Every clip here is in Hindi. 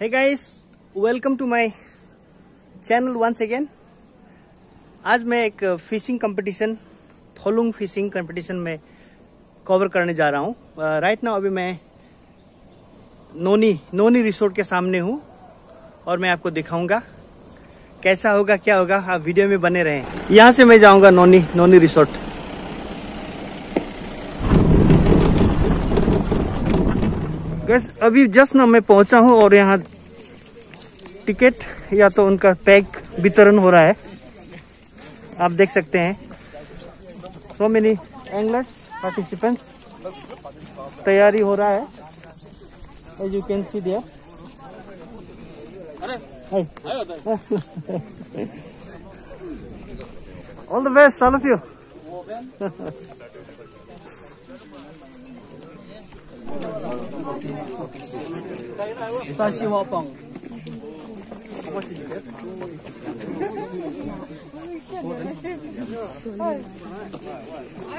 Hey guys, welcome to my channel once again. आज मैं एक fishing competition, Tholung fishing competition में कवर करने जा रहा हूँ। राइट नाउ अभी मैं नोनी रिसोर्ट के सामने हूँ और मैं आपको दिखाऊंगा कैसा होगा, क्या होगा। आप वीडियो में बने रहें। यहाँ से मैं जाऊँगा नोनी रिसोर्ट। गैस अभी जस्ट ना मैं पहुँचा हूँ और यहाँ टिकट या तो उनका पैक वितरण हो रहा है। आप देख सकते हैं सो मेनी एंगलर्स पार्टिसिपेंट्स, तैयारी हो रहा है। As you can see there. All the best, all of you.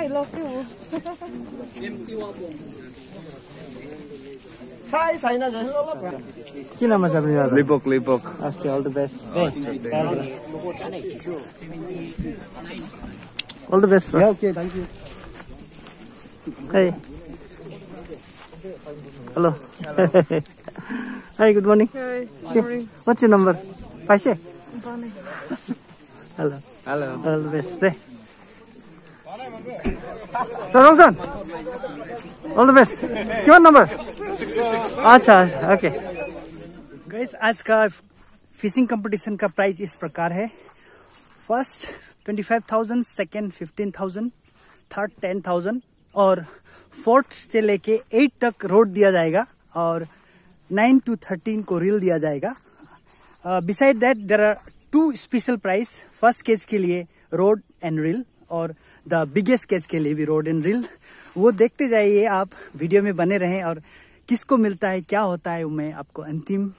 I lost you. Libok. Okay, all the best. All the best, bro. Yeah, okay, thank you. Hey. Hello. Hi, good morning. Hi, good morning. What's your number? Paise? Hello. All the best. Hey. Tholung son. All the best. Your number? 66. अच्छा, ओके गाइस, आज का फिशिंग कंपटीशन का प्राइस इस प्रकार है। फर्स्ट 25,000, सेकेंड 15,000, थर्ड 10,000 और फोर्थ से लेके 8 तक रोड दिया जाएगा और 9 to 13 को रील दिया जाएगा। Beside that there are 2 special price. First cage के लिए रोड एंड रील और द बिगेस्ट केज के लिए भी रोड एंड रील। वो देखते जाइए, आप वीडियो में बने रहें और किसको मिलता है, क्या होता है, मैं आपको अंतिम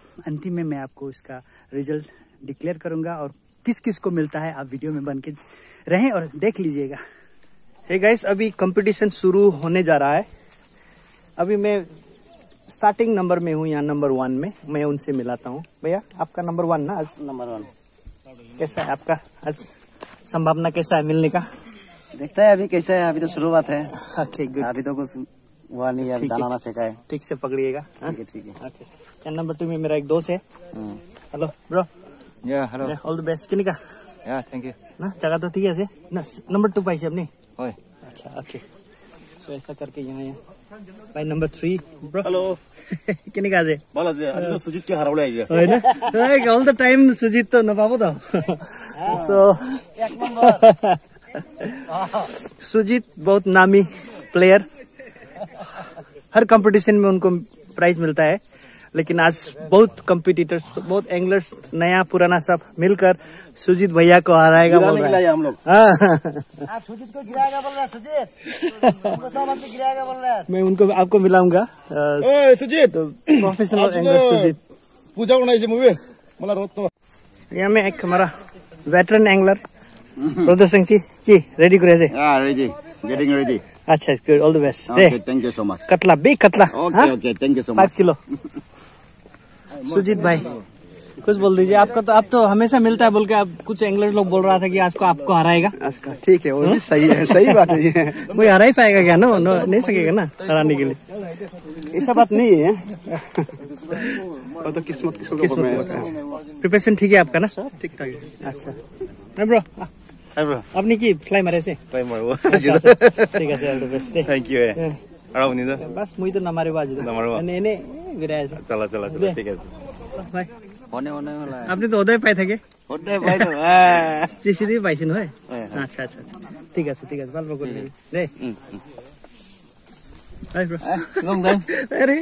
में मैं आपको इसका रिजल्ट डिक्लेयर करूंगा और किस को मिलता है। आप वीडियो में बन के रहें और देख लीजिएगा। हे गाइस, अभी कंपटीशन शुरू होने जा रहा है। अभी मैं स्टार्टिंग नंबर में हूँ, यहाँ नंबर 1 में। मैं उनसे मिलाता हूँ। भैया आपका नंबर 1 ना, आज नंबर 1 कैसा है आपका? आज संभावना कैसा है मिलने का? देखता है अभी कैसा है, अभी तो शुरुआत है। अभी तो कुछ हुआ नहीं है, दाना ना फेंका है। ठीक से पकड़िएगा। ठीक है। नंबर 2 में मेरा एक दोस्त है। Hello bro. या हेलो। All the best. किनका? या थैंक यू। ना जगह तो ठीक है से ना। नंबर 2 पाई से अपनी। ओए अच्छा, ओके। तो ऐसा करके यहाँ भाई नंबर 3 ब्रो। हेलो। किनका से? बोला से अभी तो सुजीत के हरावले आई है ना। एक ऑल द टाइम सुजीत तो न पाबो तो। सो एक नंबर सुजीत बहुत नामी प्लेयर, हर कंपटीशन में उनको प्राइज मिलता है। लेकिन आज बहुत कंपटीटर्स, बहुत एंगलर्स, नया पुराना सब मिलकर सुजीत भैया को हराएगा बोल रहा है। हम लोग आप सुजीत को गिराएगा बोल रहा है। सुजीत उनको सामान से गिराएगा बोल रहा है। मैं उनको आपको मिलाऊंगा। सुजीत प्रोफेशनल एंगलर सुजीत पूजा को नहीं मूवी मला रोतो। यहाँ में एक हमारा वेटरन एंगलर प्रदर्शन जी की रेडी करे से। हां रेडी, गेटिंग रेडी। अच्छा, good, all the best. Okay, thank you so much. कतला बे कतला। Okay, thank you so much. 5 kilo. Sujit भाई कुछ बोल दीजिए। आपका तो आप तो हमेशा मिलता है बोल के, आप कुछ एंगलर लोग बोल रहा था कि आज को आपको हराएगा। ठीक है, वो भी सही है, सही बात है। वो हरा ही पाएगा क्या? ना नहीं सकेगा ना हराने के लिए। ऐसा बात नहीं है, वो तो किस्मत किसको बताएं। प्रिपरेशन ठीक है आपका ना? ठीक ठाक है। अच्छा ब्रो, अपनी की फ्लाई मारे से। फ्लाई मारो ठीक है सर, बेस्ट। Thank you. अरे अपनी तो बस मुई तो नमारे बाजू तो नमारे ने ने विराज चला ठीक है भाई। होने वाला है। आपने तो उदय पाए थे के उदय पाए तो सीसीडी पाइसिन होय। अच्छा, ठीक है बाल पकड़ ले रे। हाय ब्रो, नम नम। अरे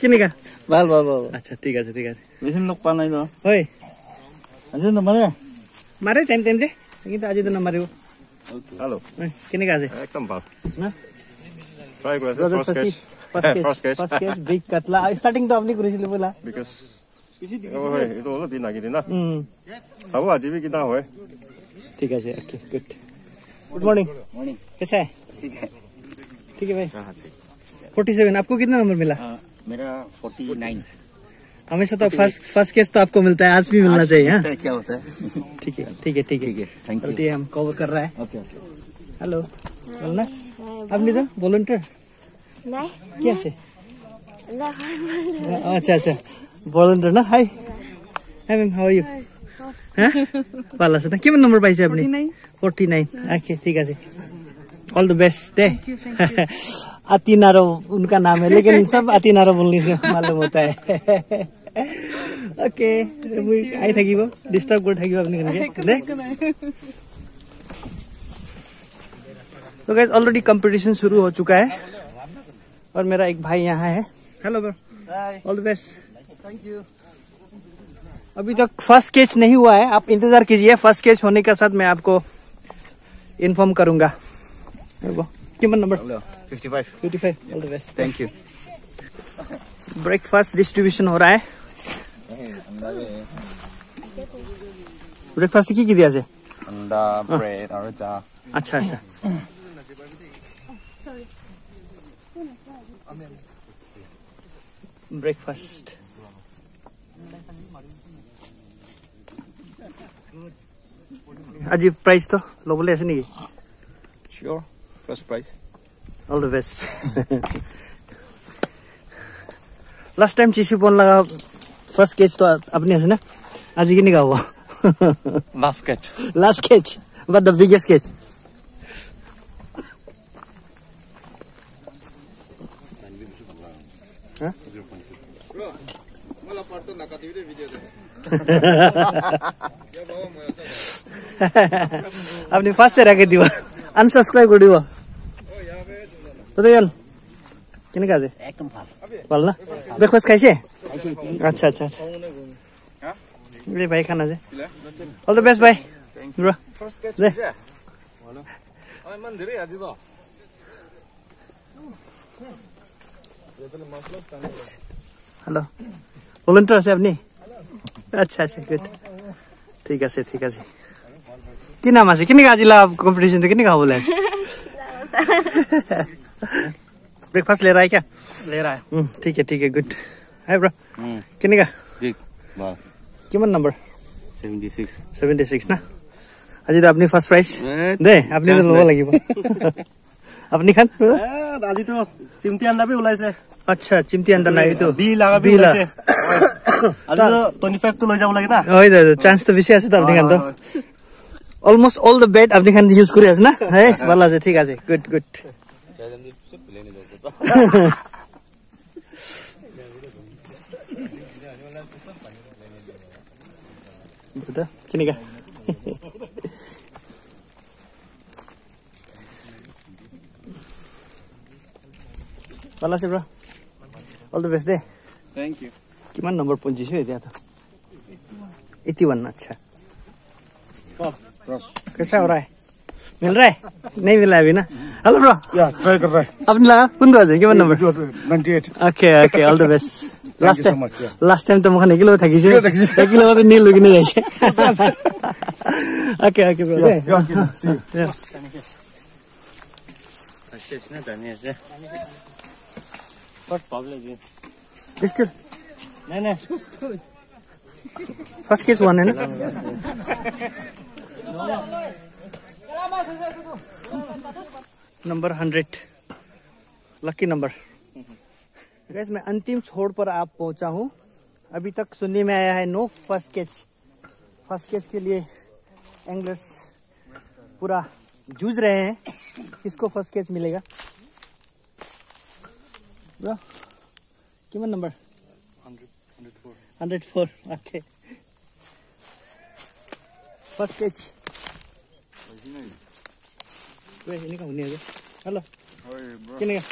किने का बाल। अच्छा ठीक है मिशन लोग पाना है तो होय। अजय नमारे मारे टाइम से लेकिन आज तो नंबर हो। हेलो किने का से? एकदम बात ना ट्राई कर फर्स्ट केस बिग कतला। स्टार्टिंग तो आपने कुरिसिले बोला बिकॉज़ ओए ये तो ओला दिन आ गई ना। सब आज भी कितना होए। ठीक है sir, okay good. Good morning. कैसा है? ठीक है भाई। हां ठीक। 47 आपको कितना नंबर मिला? मेरा 49। हमेशा तो फर्स्ट केस तो आपको मिलता है, आज भी मिलना चाहिए। क्या होता है? ठीक है ठीक है ठीक है, थैंक यू। हम कवर कर रहा है। हेलो बोलना अब निधन वॉलंटियर कैसे? अच्छा अच्छा वॉलंटियर ना। Hi hi ma'am, how are you? ভালো আছে না? কিমান নম্বর পাইছে আপনি? 49। ओके ठीक है, ऑल द बेस्ट दे। अतिनारो उनका नाम है, लेकिन सब अतिनारो बोलने से मालूम होता है। ओके आई থাকিব, डिस्टर्ब कर থাকিব আপনি কেন? तो गाइस ऑलरेडी कंपटीशन शुरू हो चुका है और मेरा एक भाई यहाँ है। Hello bro, all the best, thank you. अभी तक फर्स्ट कैच नहीं हुआ है, आप इंतजार कीजिए। फर्स्ट कैच होने के साथ मैं आपको इन्फॉर्म करूंगा। Number 55। All the best, thank you. Breakfast distribution हो रहा है। ब्रेकफास्ट की दिया से अंडा, ब्रेड और चा। अच्छा अच्छा, ब्रेकफास्ट अजीब। प्राइस तो लोबले ऐसे नहीं। Sure first price, all the best. Last time चीसी पोन लगा फर्स्ट कैच तो अपने ऐसे ना, आज की नहीं हुआ। Last catch but the biggest catch. अपने पास से रखे दिवा, अनसब्सक्राइब कर दिवा। तो यार किने का जे एकदम फल ना ब्रेकफास्ट खाइसे? अच्छा अच्छा अच्छा, हां ले भाई खाना जे। ऑल द बेस्ट भाई, ब्रो फर्स्ट कैच जे वाला और मंदिर आ दिवा। हेलो वॉलंटियर से अपनी। अच्छा अच्छा गुड, ठीक है से ठीक है। कि नाम है? किने का जिला कंपटीशन तो किने का बोले? ब्रेकफास्ट ले रहा है क्या? ले रहा है। ठीक है गुड। हाय ब्रो, किने का? ठीक वाह, किमन नंबर 76 ना। अजी तो अपनी फर्स्ट प्राइस दे, अपनी तो लो লাগিব। अपनी खान दादी तो चिमटी अंडा भी उलाइसे। अच्छा चिमटी अंडा नहीं तो बी लगा भी उलाइसे। अरे तो 25 तो ले जाऊ लागे ना। ओइ दादा चांस तो बेसी আছে তো আপনি খান তো। অলমोস্ট অল দ্য বেড আপনি খান ইউজ করে আছে না? হ্যাঁ ভালো আছে, ঠিক আছে গুড গুড। বুদা কিনেগা ভালো আছে ব্রো, অল দ্য বেস্ট দে, থ্যাংক ইউ। किमान नंबर 25 है दिया था 81। अच्छा कैसा हो रहा है? मिल रहा है? नहीं मिला अभी ना। हेलो ब्रो, यार ट्राई कर रहा है अपने लगा कौन दो? किमान number 98। Okay all the best. Last time तो मुखने किलो थकी से 1 किलो तो नील लगी नहीं जाए। ओके ब्रो अच्छे से धनिया से बट प्रॉब्लम है इसके नहीं फर्स्ट केस वन है ना। Number 100 lucky number. गैस मैं अंतिम छोड़ पर आप पहुंचा हूं। अभी तक सुनने में आया है no first catch. First catch के लिए एंगलर्स पूरा जूझ रहे हैं, किसको फर्स्ट कैच मिलेगा। कितना नंबर? 104। ओके फर्स्ट कैच वे इने का होने है। हेलो ओए ब्रो, किने का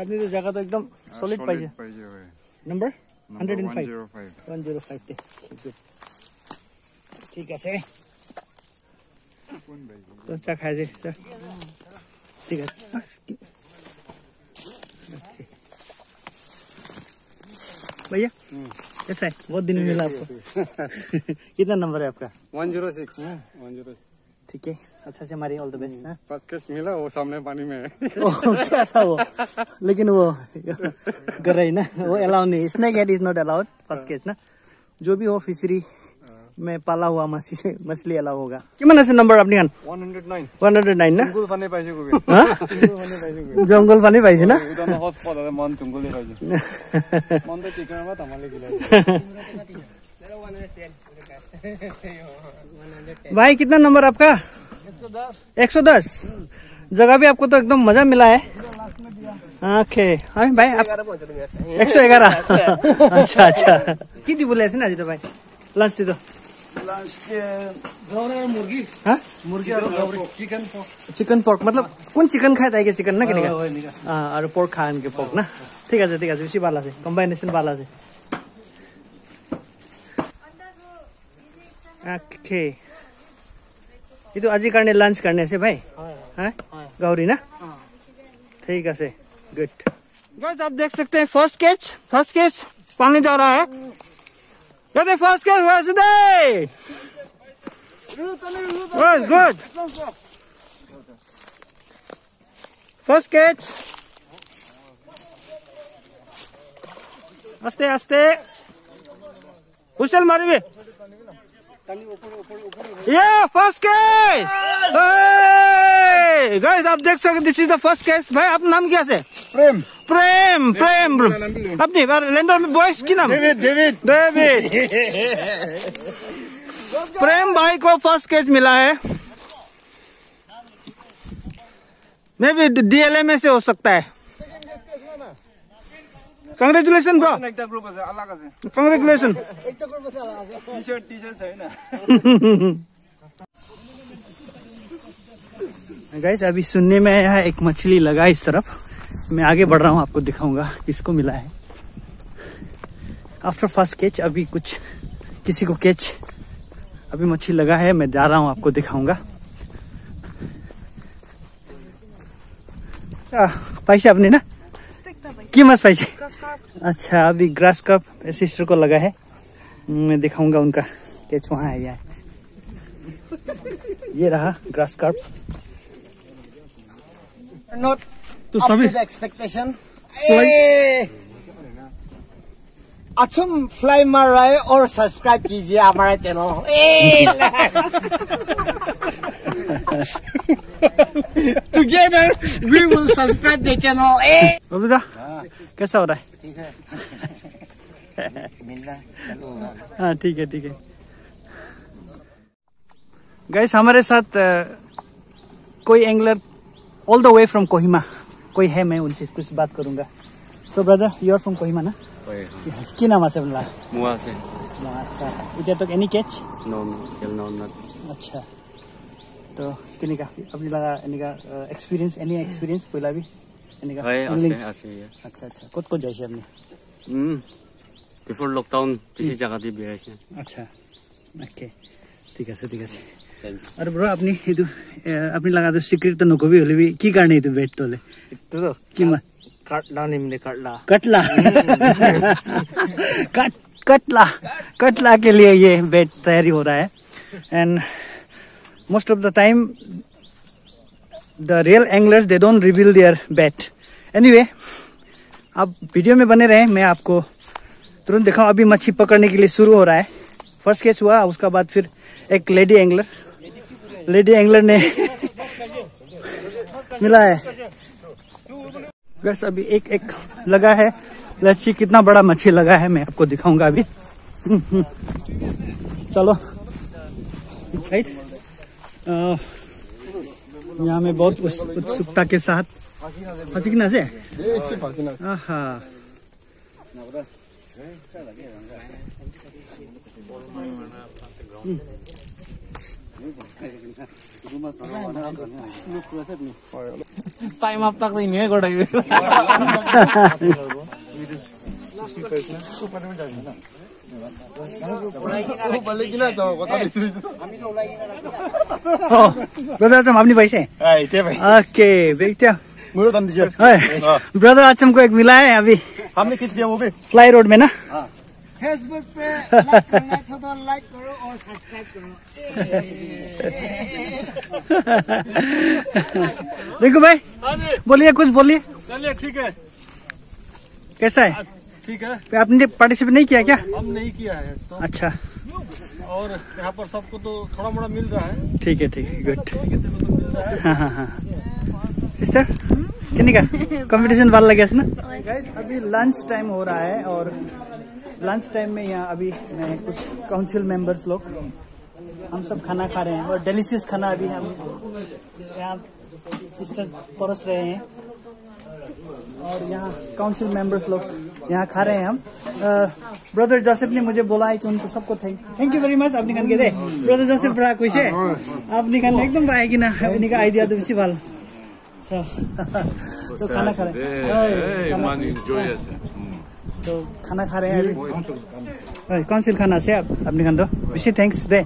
आदमी तो जगह तो एकदम सॉलिड पाइजे। Number 105 good. ठीक है से कौन भाई तो अच्छा खाए जे। ठीक है भैया, ऐसा है बहुत दिन मिला आपको। कितना नंबर है आपका? 106। ठीक है, अच्छा से मारी, all the best. First catch मिला, वो सामने पानी में है। क्या था वो? लेकिन वो कर रही ना, वो अलाउड नहीं, snake head is not allowed first catch ना। जो भी हो फिशरी में पाला हुआ मछली अलाउ होगा। कितना से नंबर अपनी 109 ना? जंगल फाने पाइजे को भी। हां? जंगल फाने पाइजे ना? उदान हॉट स्पॉट है, मन जंगल ले पाइजे। मन तो टिकना मत हमारे गिला। चलो 110। भाई कितना नंबर आपका? 110। जगह भी आपको तो एकदम मजा मिला है। ओके, अरे भाई आप 111। अच्छा अच्छा। कितनी बोले ऐसे ना जी तो भाई। लंच दे दो। मुर्गी। हाँ? मुर्गी और चिकन पोर्क। चिकन पोर्क मतलब कौन चिकन खाए थे? चिकन ना किने का? हाँ, और पोर्क खान के पोर्क ना। ठीक है ठीक है, उसी वाला से कॉम्बिनेशन वाला से। ओके, ये तो आज ही करने लंच करने से भाई। हाँ गौरी ना, ठीक है से गुड। गाइस आप देख सकते हैं फर्स्ट कैच पानी जा रहा है। कहते फर्स्ट कैच हुआ सुधे, गुड गुड। फर्स्ट कैच, आस्ते आस्ते उछल मारी भी। ये फर्स्ट कैच गाइस आप देख सकते, this is the first catch. भाई आप नाम क्या से? प्रेम प्रेम प्रेम। अपनी लैंडर में बॉयज की नाम डेविड। प्रेम भाई को फर्स्ट कैच मिला है। मे भी DLM से हो सकता है। Congratulation bro, congratulation. गाइस अभी सुनने में आया है एक मछली लगा इस तरफ। मैं आगे बढ़ रहा हूँ, आपको दिखाऊंगा किसको मिला है आफ्टर फर्स्ट कैच। अभी कुछ किसी को कैच, अभी मछली लगा है, मैं जा रहा हूँ आपको दिखाऊंगा। पैसे आपने ना की मस पाइजे। अच्छा अभी ग्रास कप सिस्टर को लगा है, मैं दिखाऊंगा उनका कैच। वहाँ आया है, ये रहा ग्रास कप। नॉट टू सभी एक्सपेक्टेशन। अच्छम फ्लाई मार रहा है और सब्सक्राइब कीजिए हमारा channel. Together we will subscribe the channel. बबूदा कैसा हो रहा है? ठीक है। मिलना चलो। हाँ ठीक है ठीक है। गाइस हमारे साथ कोई angler all the way from Kohima कोई है, मैं उनसे कुछ बात करूंगा। So brother you are from Kohima ना? की नाम है अपना? मुआ से। अच्छा इधर तक any catch? No no not. अच्छा तो कितनी का अपनी लगा एनी का एक्सपीरियंस? एनी एक्सपीरियंस पहला भी एनी का? हाय आसे है। अच्छा अच्छा, कत को जाइसे आपने? बिफोर लॉकडाउन किसी जगह दी बिराइसे। अच्छा ओके, ठीक है ठीक है। और ब्रो आपने ये तो आपने लगा तो सीक्रेट तो नको भी होले भी की करने तो बैठ तोले तो कीमा काटला ने मैंने कटला के लिए ये बैठ तैयारी हो रहा है। And most of the time the real anglers they don't reveal their bait anyway। आप वीडियो में बने रहें, मैं आपको तुरंत दिखाऊं। अभी मच्छी पकड़ने के लिए शुरू हो रहा है। फर्स्ट कैच हुआ, उसका बाद फिर एक लेडी एंगलर ने मिला है। बस अभी एक एक लगा है लच्छी। कितना बड़ा मच्छी लगा है मैं आपको दिखाऊंगा अभी। चलो साइड। यहाँ में बहुत उत्सुकता के साथ फसीना से। हाँ टाइम अब तक नहीं है गोड़ाई। ब्रदर आचम आपने पैसे? ओके देखते ब्रदर आचम को एक मिला है अभी। हमने खींच दिया वो भी फ्लाई रोड में ना। फेसबुक पे लाइक करना है तो लाइक करो और सब्सक्राइब करो। रिंकू भाई बोलिए, कुछ बोलिए। चलिए ठीक है, कैसा है? ठीक है। आपने पार्टिसिपेट नहीं किया क्या? हम नहीं किया है। अच्छा, और यहाँ पर सबको तो थोड़ा मोड़ा मिल रहा है। ठीक है, ठीक है, गुड। हाँ हाँ हाँ। सिस्टर कितने का कंपटीशन वाला लगे ना? गाइस अभी लंच टाइम हो रहा है और लंच टाइम में यहाँ अभी मैं कुछ काउंसिल मेंबर्स लोग हम सब खाना खा रहे हैं और डिलीशियस खाना अभी हम यहाँ सिस्टर परोस रहे हैं और यहाँ काउंसिल मेंबर्स लोग यहाँ खा रहे हैं हम। ब्रदर जोसेफ ने मुझे बोला है कि उनको सबको थैंक यू वेरी मच। आप निकाल के दे ब्रदर जोसेफ रहा कोई से आप निकाल एकदम पाएगी ना इनका आइडिया तो इसी बाल। तो खाना खा रहे हैं, तो खाना खा रहे हैं। कौन सी खाना से आप अपने खान दो विशी थैंक्स दे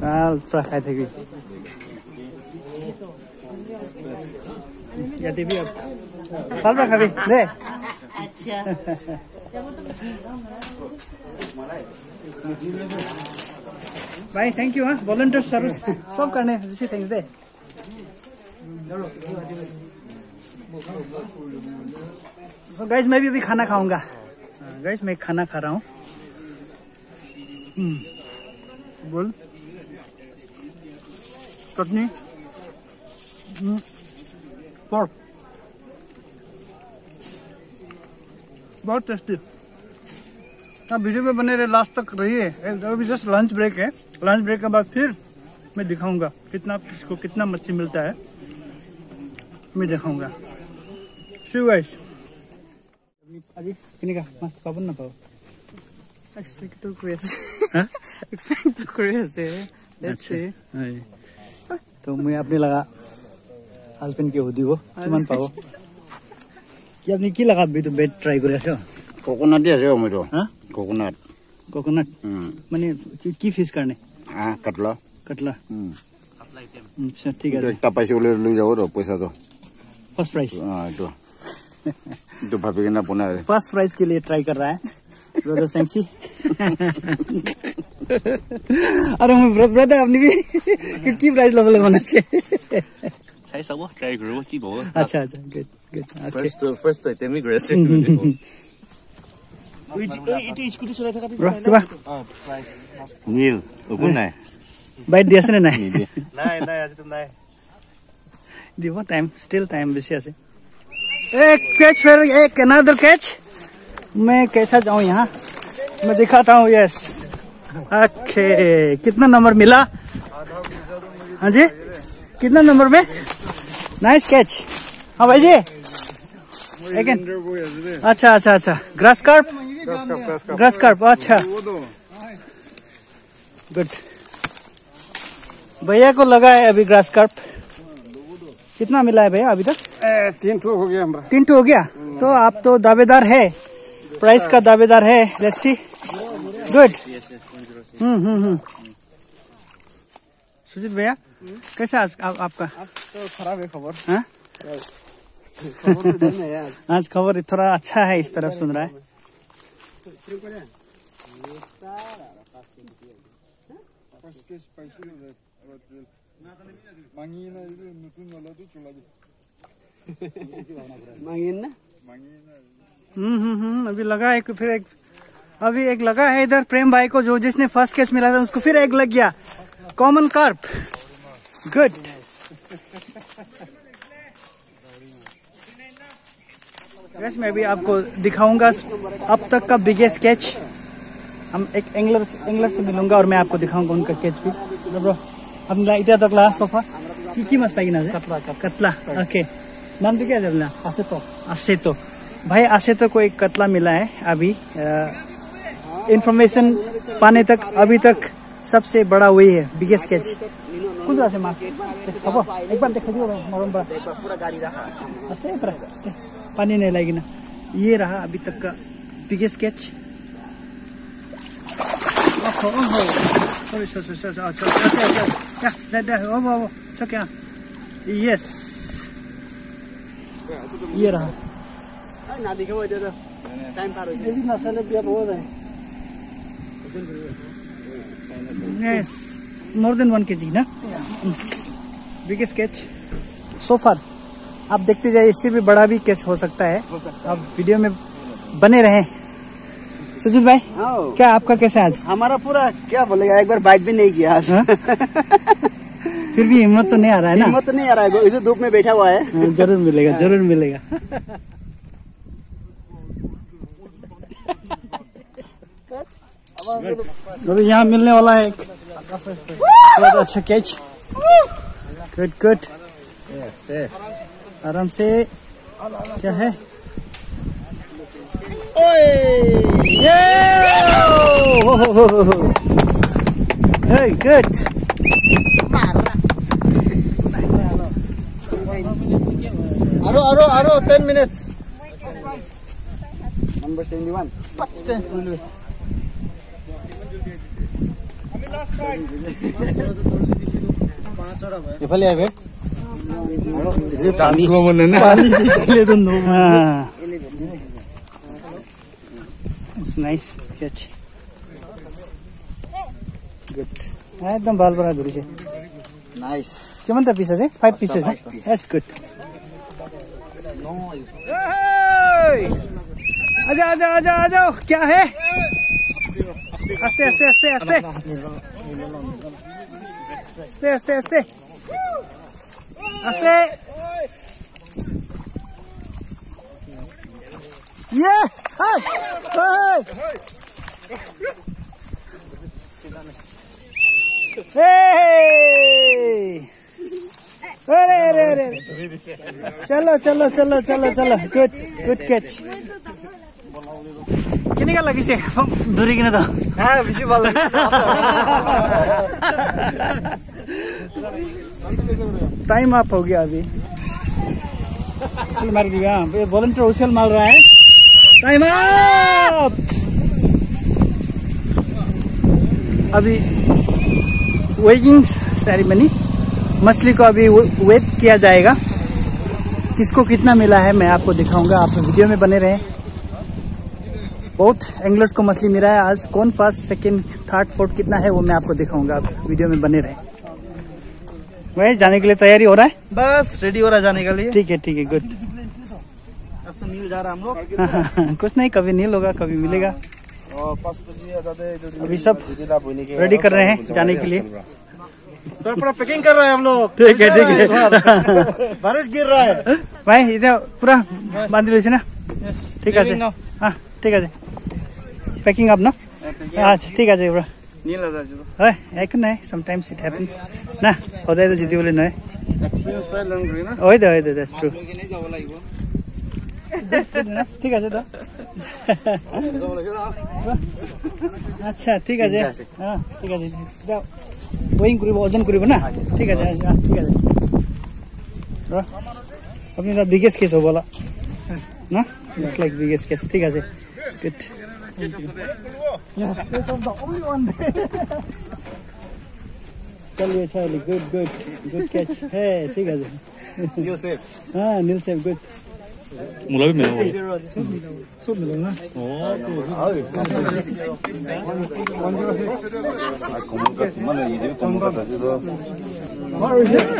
खाए थे भी आप फल रखा भी दे। अच्छा भाई थैंक यू। हाँ वॉलंटियर सर्विस सब करने विशी थैंक्स दे। तो गाइस मैं भी अभी खाना खाऊंगा। गाइस मैं खाना खा रहा हूँ। बोल चटनी पॉर्क बहुत टेस्टी। आप वीडियो में बने रहे, लास्ट तक रहिए। अभी जस्ट लंच ब्रेक है, लंच ब्रेक के बाद फिर मैं दिखाऊंगा कितना किसको कितना मच्छी मिलता है, मैं दिखाऊंगा। See you guys. अभी कितने का मस्त पावन ना पाओ। Expect to crazy. Expect to crazy. Let's see. तो मुझे अपने लगा हस्बैंड के होती वो किमान पाओ। कि अपने की लगा भी तो बेड ट्राई करें ऐसे। कोकोनट ऐसे हो मेरे। हाँ? कोकोनट। कोकोनट। मने की फिश करने? हाँ कटला। कटला। अच्छा ठीक है। एक तापाशी वाले ले जाओ तो पैसा तो। First prize. हाँ तो। तो भाभी के ना पुना फर्स्ट प्राइज के लिए ट्राई कर रहा है ब्रदर सेंसी। अरे मैं ब्रदर आपने भी कितनी प्राइज लेवल बना से सही सब ट्राई करो की बोल। अच्छा अच्छा गुड गुड। फर्स्ट टाइम ही ग्रेस इट स्कूटी चला था कभी प्राइज नील ओगुना बाइट दिया से नहीं नहीं नहीं आज तो नहीं दिवो टाइम स्टिल टाइम बेसी आसे। एक कैच फिर एक अनदर कैच। मैं कैसा जाऊं यहाँ मैं दिखाता हूँ। यस ओके कितना नंबर मिला? हाँ जी कितना नंबर में? Nice catch. हाँ भाई जी एक अच्छा अच्छा अच्छा ग्रास कार्प ग्रास कार्प। अच्छा गुड। भैया को लगा है अभी ग्रास कार्प। कितना मिला है भैया अभी तक? 3 ठो हो गया हमारा। 3 ठो हो गया तो आप तो दावेदार है, प्राइस का दावेदार है। Let's see good. सुजीत भैया कैसा आज आपका? आज तो खराब है खबर। हाँ खबर आज खबर थोड़ा अच्छा है इस तरफ सुन रहा है। अभी लगा एक फिर एक अभी एक लगा है इधर प्रेम भाई को जो जिसने फर्स्ट कैच मिला था उसको फिर एक लग गया कॉमन कार्प। गुड। गैस मैं भी आपको दिखाऊंगा अब तक का बिगेस्ट कैच। हम एक एंगलर से मिलूंगा और मैं आपको दिखाऊंगा उनका कैच भी। हम इतना तक ला सोफा की मस्त पाएगी ना कतला कतला। ओके नाम तो क्या चलना? आसेतो। आसेतो भाई आसेतो को एक कतला मिला है अभी। इंफॉर्मेशन पाने तक अभी तक सबसे बड़ा वही है बिगेस्ट कैच। खुद से मार एक बार देखा दियो पूरा पानी नहीं लगेगी ना। ये रहा अभी तक का बिगेस्ट कैच। यस ये रहा। टाइम पार हो गया। Yes, more than 1 kg ना? Biggest catch so far. आप देखते जाइए, इससे भी बड़ा भी कैच हो सकता है. आप वीडियो में बने रहें. सुजीत भाई, क्या आपका कैसे आज? हमारा पूरा क्या बोलेगा, एक बार बाइट भी नहीं किया आज. फिर भी हिम्मत तो नहीं आ रहा है ना? हिम्मत तो नहीं आ रहा है, इधर धूप में बैठा हुआ है. जरूर मिलेगा, जरूर मिलेगा. तो यहाँ मिलने वाला है एक अच्छा कैच. गुड गुड, आराम से. क्या है? गुड. आरो आरो आरो 10 minutes. Number 71. एकदम बाल बड़ा दूरी से. नाइस. क्या बनता पीसेस है? 5 पीसेस है. That's good. आजा आजा आजा आजा. क्या है? अस्ते अस्ते अस्ते अस्ते अस्ते अस्ते अस्ते अस्ते. ये अरे अरे अरे. चलो चलो चलो चलो चलो. Good good catch. कितने का लगी से दूरी कितना था? हाँ, बीच बाल. टाइम आप हो गया अभी. उछल मार दिया वॉलंटियर, उछल मार रहा है. टाइम आप. अभी वेजिंग सेरेमनी, मछली को अभी वेट किया जाएगा. किसको कितना मिला है मैं आपको दिखाऊंगा. आप वीडियो में बने रहें. बहुत एंगलर्स को मछली मिला है आज. कौन फर्स्ट, सेकंड, थर्ड, फोर्थ कितना है वो मैं आपको दिखाऊंगा. आप वीडियो में बने रहें. वही जाने के लिए तैयारी हो रहा है? बस रेडी हो रहा है जाने के लिए. ठीक है ठीक है. गुड. आज तो नील जा रहा हम लोग. कुछ नहीं, कभी नील होगा कभी मिलेगा. अभी सब रेडी कर रहे हैं जाने के लिए. सर पूरा पैकिंग कर रहे हैं हम लोग. ठीक है ठीक है. बारिश गिर रहा है भाई इधर पूरा बांध लीजिए ना. ठीक है. हाँ ठीक है. पैकिंग आप ना आज. ठीक है ब्रो. नील आ जाओ. ओए एक नहीं, समटाइम्स इट हैपेंस ना. होदाय तो जिदी बोले नहीं. एक्सपीरियंस पे लर्न करी ना. ओए दे दैट्स ट्रू. ठीक है तो. अच्छा ठीक है. हां ठीक है. जाओ बोइंग करिबो, वजन करिबो ना. ठीक है. ठीक है ब्रो. अपनी द बिगेस्ट केस हो बोला ना. It's like biggest case. ठीक है. Good. Case of the yeah, case of the only one. Charlie, Charlie, good, good, good catch. Hey, ठीक है जी. Nil safe. हाँ, Nil safe, good. मुलायम मिला हुआ. सब मिला ना.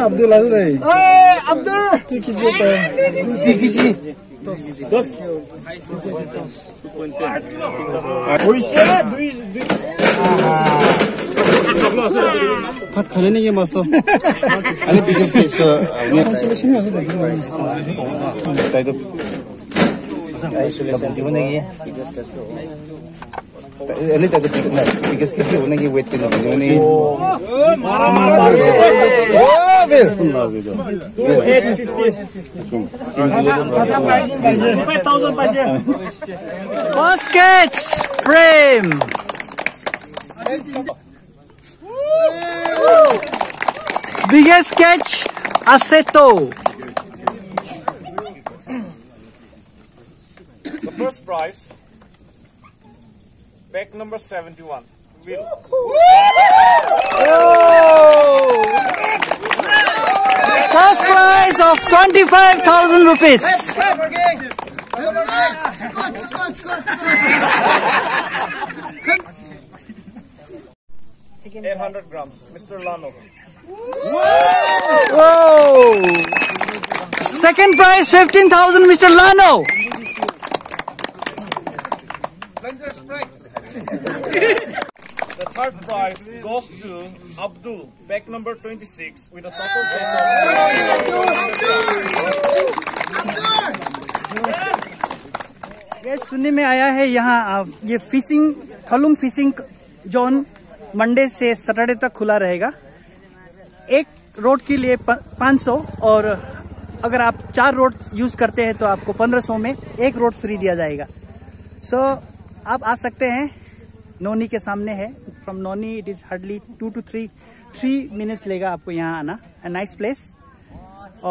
अब्दुल आज़ाद है. अब्दुल. तीखी जी. 10 खाने नहीं है मस्त. अरे बिगेस्ट केस कंसोलेशन में ऐसा देखो बताइए तो. कंसोलेशन जीवन नहीं है बिगेस्ट केस पे. अरे तो बिगेस्ट केस होने की वेट करना नहीं. मारा मारा. Biggest catch, Aseto. The first prize, pack number 71. First prize of 25,000 rupees. 900 grams, Mr. Lano. Whoa! Second prize 15,000, Mr. Lano. The third prize goes to Abdul, pack number 26, with a total prize of सुनने में आया है यहाँ ये फिशिंग थलुंग फिशिंग जोन मंडे से सैटरडे तक खुला रहेगा। एक रोड के लिए 500 और अगर आप 4 रोड यूज़ करते हैं तो आपको 1500 में एक रोड फ्री दिया जाएगा। सो आप आ सकते हैं, नोनी के सामने है। From noni it is hardly 2 to 3 minutes लेगा आपको यहाँ आना। अ नाइस प्लेस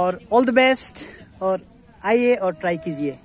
और ऑल द बेस्ट, और आइए और ट्राई कीजिए।